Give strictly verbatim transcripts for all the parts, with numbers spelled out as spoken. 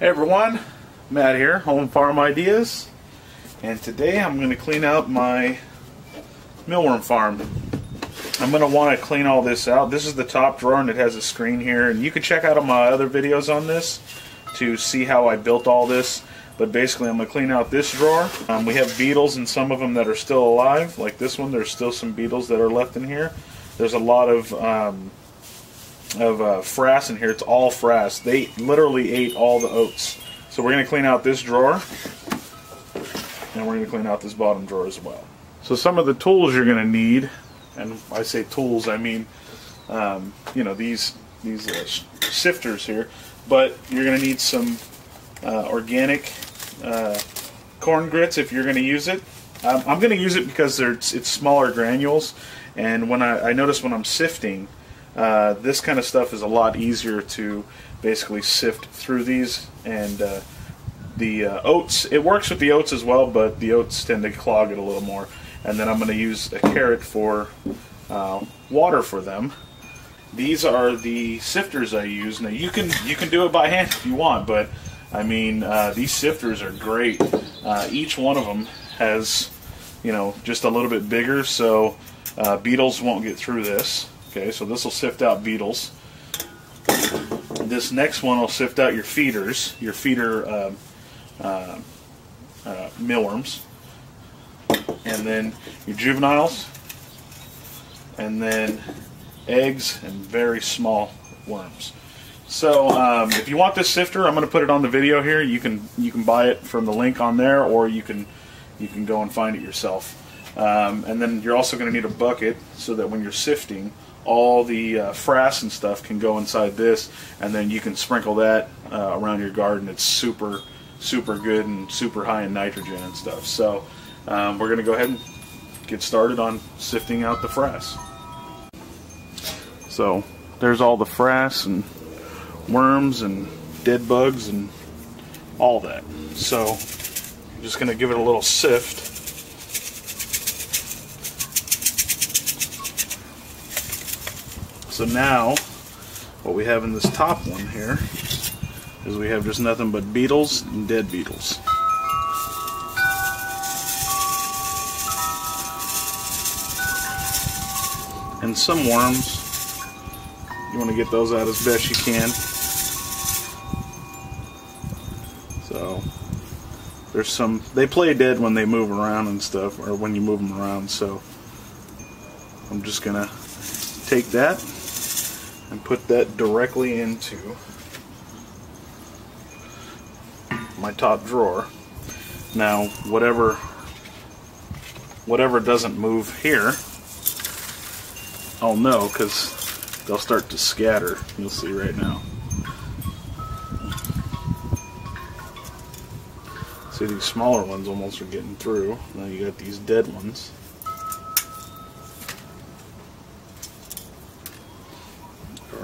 Hey everyone, Matt here, Home Farm Ideas, and today I'm going to clean out my mealworm farm. I'm going to want to clean all this out. This is the top drawer and it has a screen here, and you can check out my other videos on this to see how I built all this, but basically I'm going to clean out this drawer. Um, we have beetles in some of them that are still alive, like this one. There's still some beetles that are left in here. There's a lot of um, of uh, frass in here. It's all frass. They literally ate all the oats. So we're going to clean out this drawer, and we're going to clean out this bottom drawer as well. So some of the tools you're going to need, and I say tools, I mean um, you know, these these uh, sifters here, but you're going to need some uh, organic uh, corn grits if you're going to use it. Um, I'm going to use it because they're, it's smaller granules, and when I, I notice when I'm sifting, Uh, this kind of stuff is a lot easier to basically sift through these, and uh, the uh, oats, it works with the oats as well, but the oats tend to clog it a little more. And then I'm going to use a carrot for uh, water for them. These are the sifters I use. Now you can you can do it by hand if you want, but I mean uh, these sifters are great. Uh, each one of them has, you know, just a little bit bigger, so uh, beetles won't get through this. Okay, so this will sift out beetles. This next one will sift out your feeders, your feeder um, uh, uh, mealworms, and then your juveniles, and then eggs and very small worms. So um, if you want this sifter, I'm going to put it on the video here. You can you can buy it from the link on there, or you can you can go and find it yourself. Um, and then you're also going to need a bucket so that when you're sifting, all the uh, frass and stuff can go inside this, and then you can sprinkle that uh, around your garden. It's super, super good and super high in nitrogen and stuff. So um, we're going to go ahead and get started on sifting out the frass. So there's all the frass and worms and dead bugs and all that. So I'm just going to give it a little sift. So now, what we have in this top one here is we have just nothing but beetles and dead beetles. And some worms. You want to get those out as best you can. So, there's some, they play dead when they move around and stuff, or when you move them around, so I'm just going to take that and put that directly into my top drawer. Now whatever whatever doesn't move here, I'll know because they'll start to scatter. You'll see right now. See, these smaller ones almost are getting through. Now you got these dead ones.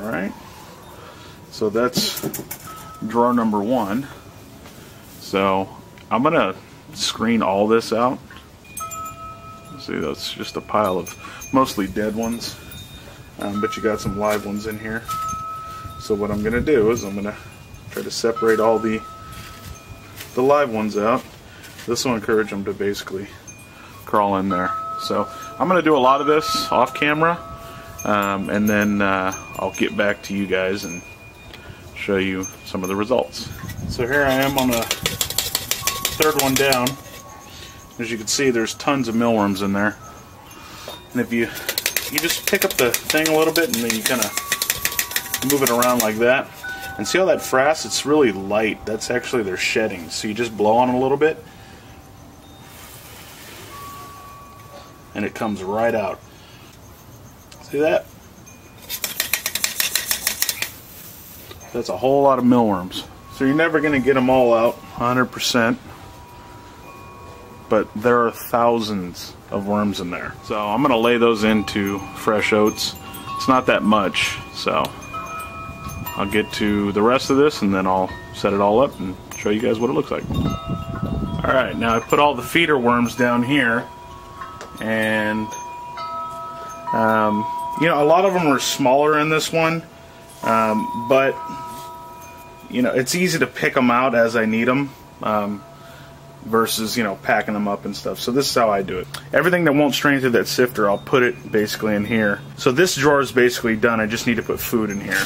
Alright, so that's drawer number one. So I'm going to screen all this out. See, that's just a pile of mostly dead ones, um, but you got some live ones in here. So what I'm going to do is I'm going to try to separate all the, the live ones out. This will encourage them to basically crawl in there. So I'm going to do a lot of this off camera. Um, and then uh, I'll get back to you guys and show you some of the results. So here I am on a third one down. As you can see, there's tons of mealworms in there. And if you you just pick up the thing a little bit and then you kind of move it around like that, and see all that frass? It's really light. That's actually their shedding. So you just blow on it a little bit, and it comes right out. See that? That's a whole lot of mealworms. So you're never going to get them all out one hundred percent, but there are thousands of worms in there. So I'm going to lay those into fresh oats. It's not that much, so I'll get to the rest of this and then I'll set it all up and show you guys what it looks like. Alright, now I put all the feeder worms down here, and um, you know, a lot of them are smaller in this one, um, but you know, it's easy to pick them out as I need them um, versus, you know, packing them up and stuff. So this is how I do it. Everything that won't strain through that sifter, I'll put it basically in here. So this drawer is basically done. I just need to put food in here.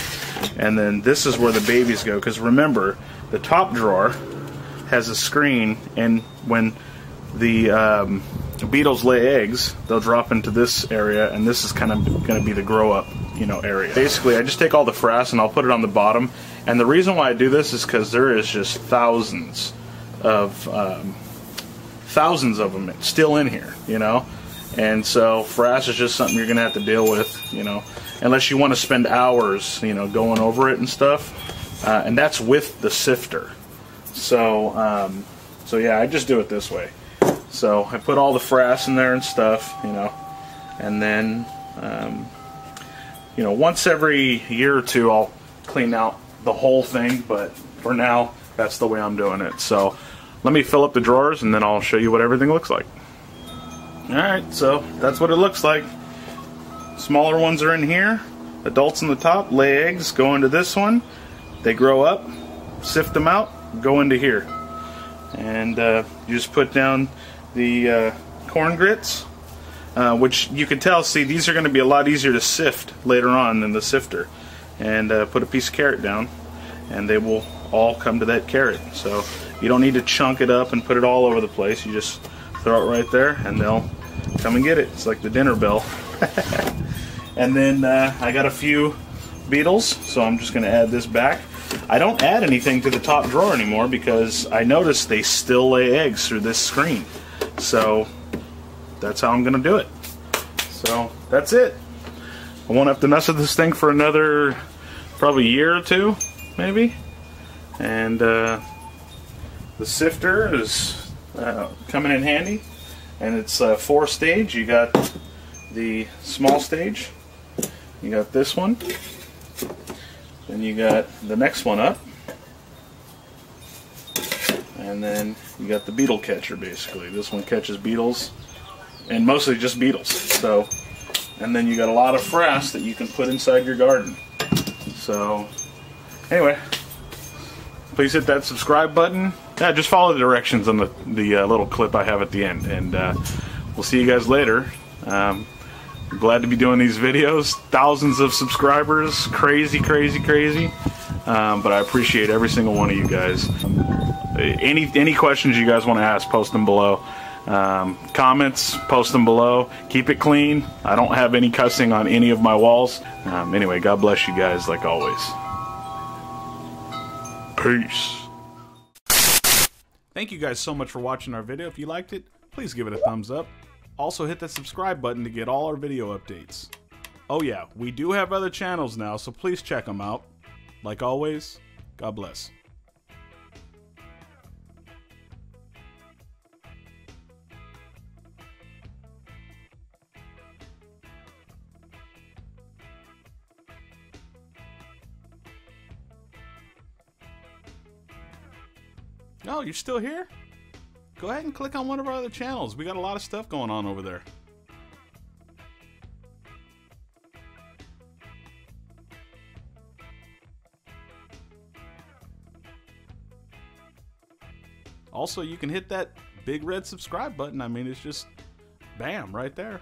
And then this is where the babies go, because remember, the top drawer has a screen, and when the um, beetles lay eggs, they'll drop into this area, and this is kind of going to be the grow up, you know, area. Basically, I just take all the frass and I'll put it on the bottom. And the reason why I do this is because there is just thousands of um, thousands of them still in here, you know. And so frass is just something you're gonna have to deal with, you know, unless you want to spend hours, you know, going over it and stuff. Uh, and that's with the sifter. So, um, so yeah, I just do it this way. So I put all the frass in there and stuff, you know, and then, um, you know, once every year or two, I'll clean out the whole thing, but for now, that's the way I'm doing it. So let me fill up the drawers, and then I'll show you what everything looks like. All right, so that's what it looks like. Smaller ones are in here. Adults in the top, lay eggs, go into this one. They grow up, sift them out, go into here. And uh, you just put down the uh, corn grits, uh, which you can tell, see, these are going to be a lot easier to sift later on than the sifter. And uh, put a piece of carrot down, and they will all come to that carrot. So you don't need to chunk it up and put it all over the place. You just throw it right there, and they'll come and get it. It's like the dinner bell. And then uh, I got a few beetles, so I'm just going to add this back. I don't add anything to the top drawer anymore because I noticed they still lay eggs through this screen. So that's how I'm going to do it. So that's it. I won't have to mess with this thing for another probably year or two, maybe. And uh, the sifter is uh, coming in handy. And it's uh, four stage. You got the small stage. You got this one. Then you got the next one up, and then you got the beetle catcher. Basically, this one catches beetles, and mostly just beetles. So, and then you got a lot of frass that you can put inside your garden. So, anyway, please hit that subscribe button. Yeah, just follow the directions on the the uh, little clip I have at the end, and uh, we'll see you guys later. Um, Glad to be doing these videos. Thousands of subscribers. Crazy, crazy, crazy. Um, but I appreciate every single one of you guys. Any any questions you guys want to ask, post them below. Um, comments, post them below. Keep it clean. I don't have any cussing on any of my walls. Um, anyway, God bless you guys like always. Peace. Thank you guys so much for watching our video. If you liked it, please give it a thumbs up. Also hit that subscribe button to get all our video updates. Oh yeah, we do have other channels now, so please check them out. Like always, God bless. Oh, you're still here? Go ahead and click on one of our other channels. We got a lot of stuff going on over there. Also, you can hit that big red subscribe button. I mean, it's just bam right there.